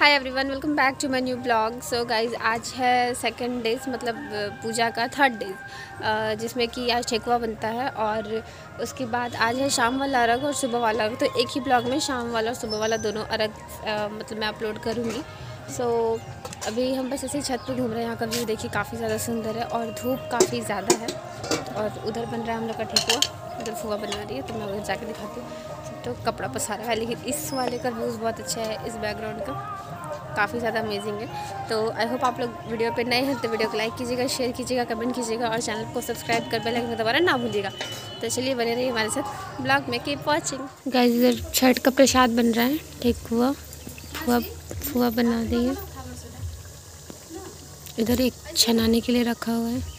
Hi everyone, welcome back to my new blog. So guys, आज है second day, मतलब पूजा का थर्ड डे, जिसमें कि आज ठेकुआ बनता है और उसके बाद आज है शाम वाला अर्घ और सुबह वाला अर्घ। तो एक ही ब्लॉग में शाम वाला और सुबह वाला दोनों अर्घ मतलब मैं अपलोड करूँगी। सो अभी हम बस ऐसे ही छत पे घूम रहे हैं। यहाँ का व्यू देखिए, काफ़ी ज़्यादा सुंदर है और धूप काफ़ी ज़्यादा है। और उधर बन रहा है हम लोग का ठेकुआ, उधर फुआ बना रही है, तो मैं उधर जाके दिखाती हूँ। तो कपड़ा पसारा है, लेकिन इस वाले का व्यूज़ बहुत अच्छा है, इस बैकग्राउंड का काफ़ी ज़्यादा अमेजिंग है। तो आई होप आप लोग वीडियो पे नए हैं तो वीडियो को लाइक कीजिएगा, शेयर कीजिएगा, कमेंट कीजिएगा और चैनल को सब्सक्राइब कर बेल आइकन दोबारा ना भूलिएगा। तो चलिए बने रहिए हमारे साथ ब्लॉग में, कीप वॉचिंग। गाइस, इधर छठ का प्रसाद बन रहा है, ठेकुआ फुआ बना रही है। इधर एक छनाने के लिए रखा हुआ है।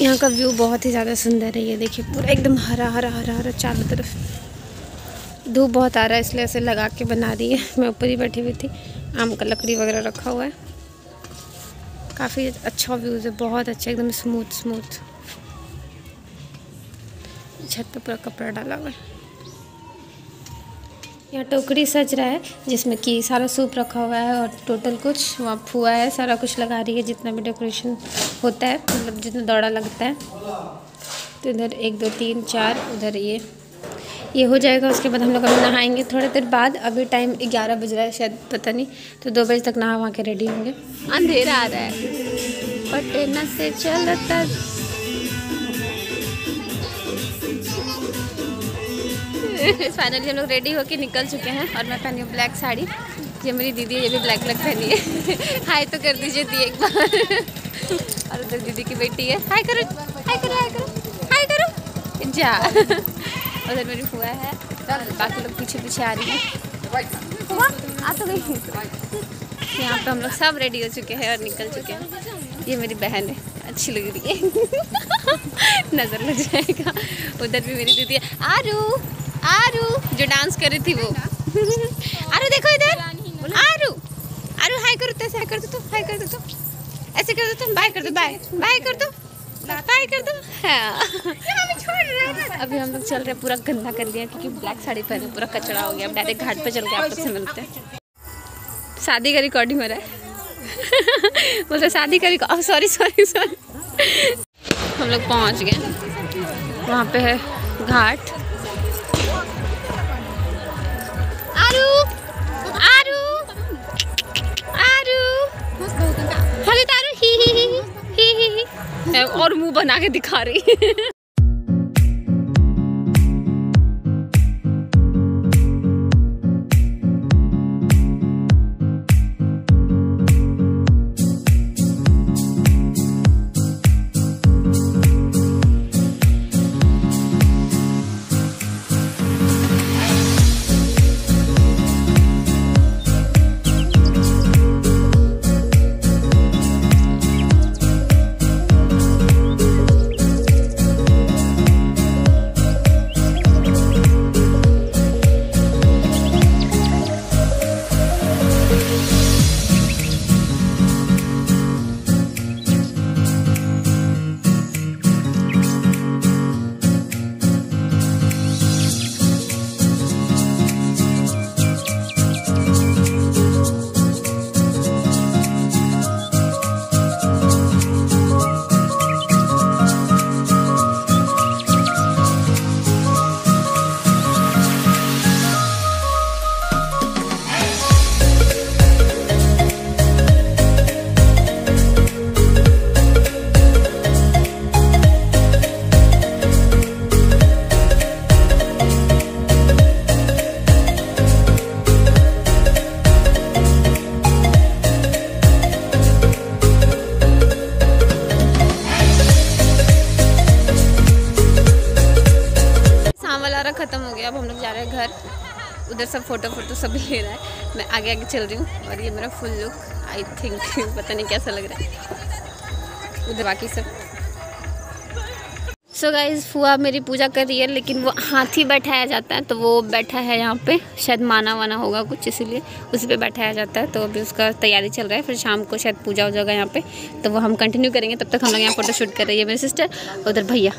यहाँ का व्यू बहुत ही ज़्यादा सुंदर है। ये देखिए, पूरा एकदम हरा हरा हरा हरा चारों तरफ। धूप बहुत आ रहा है इसलिए ऐसे लगा के बना रही है। मैं ऊपर ही बैठी हुई थी। आम का लकड़ी वगैरह रखा हुआ है। काफ़ी अच्छा व्यूज़ है, बहुत अच्छा, एकदम स्मूथ स्मूथ। छत पे पूरा कपड़ा डाला हुआ है। यहाँ टोकरी सज रहा है जिसमें कि सारा सूप रखा हुआ है और टोटल कुछ वहाँ फुआ है, सारा कुछ लगा रही है जितना भी डेकोरेशन होता है, मतलब जितना दौड़ा लगता है। तो इधर 1 2 3 4 उधर ये हो जाएगा। उसके बाद हम लोग अभी नहाएंगे थोड़ी देर बाद। अभी टाइम 11 बज रहा है शायद, पता नहीं, तो 2 बजे तक नहा वहाँ के रेडी होंगे। अंधेरा आ रहा है, पटना से चलता फाइनली हम लोग रेडी होके निकल चुके हैं और मैं पहनी हूँ ब्लैक साड़ी। ये मेरी दीदी है, ये भी ब्लैक ब्लैक पहनी है। हाय तो कर दीजिए दी एक बार। और उधर दीदी की बेटी है, हाय करो हाय करो हाय करो हाय करो जा। उधर मेरी फुआ है, बाकी लोग पीछे पीछे आ रही हैं। फुआ आ तो गई। यहाँ पे हम लोग सब रेडी हो चुके हैं और निकल चुके हैं। ये मेरी बहन है, अच्छी लग रही है। नज़र लग जाएगा। उधर भी मेरी दीदी है, आरू जो डांस कर रही थी वो। आरू देखो इधर, आरू आरू हाय करो, तो ऐसे हाय कर दो, तुम हाय कर दो, तुम ऐसे कर दो, तुम बाय कर दो, बाय बाय कर दो, बाय कर दो। हाँ, अभी हम लोग चल रहे हैं। पूरा गंदा कर दिया क्योंकि ब्लैक साड़ी पहने, पूरा कचरा हो गया। अब डायरेक्ट घाट पर चल के आपस में मिलते हैं। शादी का रिकॉर्डिंग हो रहा है। बोलते शादी का रिकॉर्ड, सॉरी सॉरी सॉरी। हम लोग पहुँच गए, वहाँ पे है घाट। आरू आरू आरू हले तारू ही ही ही ही ही और मुंह बना के दिखा रही है। ख़त्म हो गया, अब हम लोग जा रहे हैं घर। उधर सब फोटो सब ले रहा है। मैं आगे आगे चल रही हूँ और ये मेरा फुल लुक आई थिंक, पता नहीं कैसा लग रहा है। उधर बाकी सब। सो गाइस, फुआ मेरी पूजा कर रही है, लेकिन वो हाथी बैठाया जाता है तो वो बैठा है यहाँ पे, शायद माना वाना होगा कुछ, इसीलिए उसी पे बैठाया जाता है। तो अभी उसका तैयारी चल रहा है, फिर शाम को शायद पूजा हो जाएगा यहाँ पे, तो वो हम कंटिन्यू करेंगे। तब तक हम लोग यहाँ फोटोशूट कर रही है मेरी सिस्टर, उधर भैया।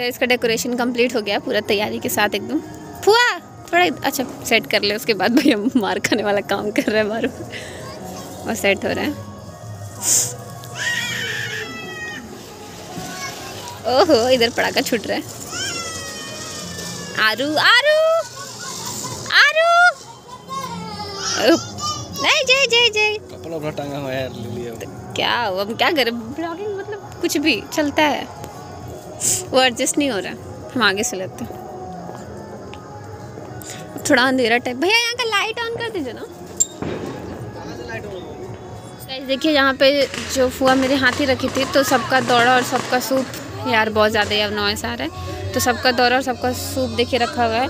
इसका डेकोरेशन कंप्लीट हो गया पूरा तैयारी के साथ एकदम। फुआ थोड़ा अच्छा सेट कर ले, उसके बाद भैया मार खाने वाला काम कर रहा है मारू, और सेट हो रहा है। ओहो इधर पड़ाका छूट रहा है। आरू आरू आरू नहीं जय जय जय कपड़ा टांगा हुआ यार ले लिया। तो क्या हम क्या करें, ब्लॉगिंग मतलब कुछ भी चलता है, वो एडजस्ट नहीं हो रहा। हम आगे से लेते हैं, थोड़ा अंधेरा टाइप। भैया यहाँ का लाइट ऑन कर दीजिए ना। गाइस देखिए यहाँ पे जो फुआ मेरे हाथ ही रखी थी, तो सबका दौड़ा और सबका सूप यार बहुत ज़्यादा यार नॉइस आ रहा है। तो सबका दौड़ा और सबका सूप देखिए रखा हुआ है,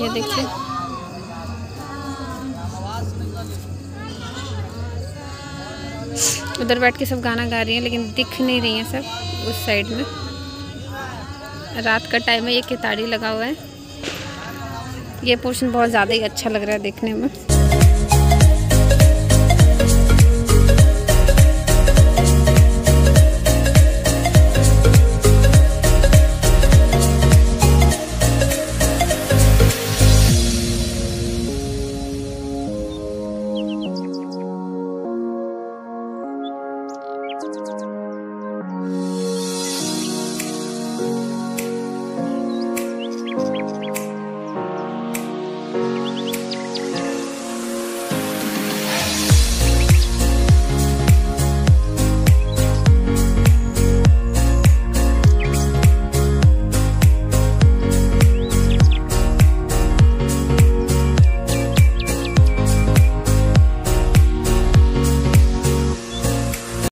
ये देखिए। उधर बैठ के सब गाना गा रही हैं, लेकिन दिख नहीं रही हैं सब उस साइड में। रात का टाइम है, ये केताड़ी लगा हुआ है। ये पोर्शन बहुत ज़्यादा ही अच्छा लग रहा है देखने में।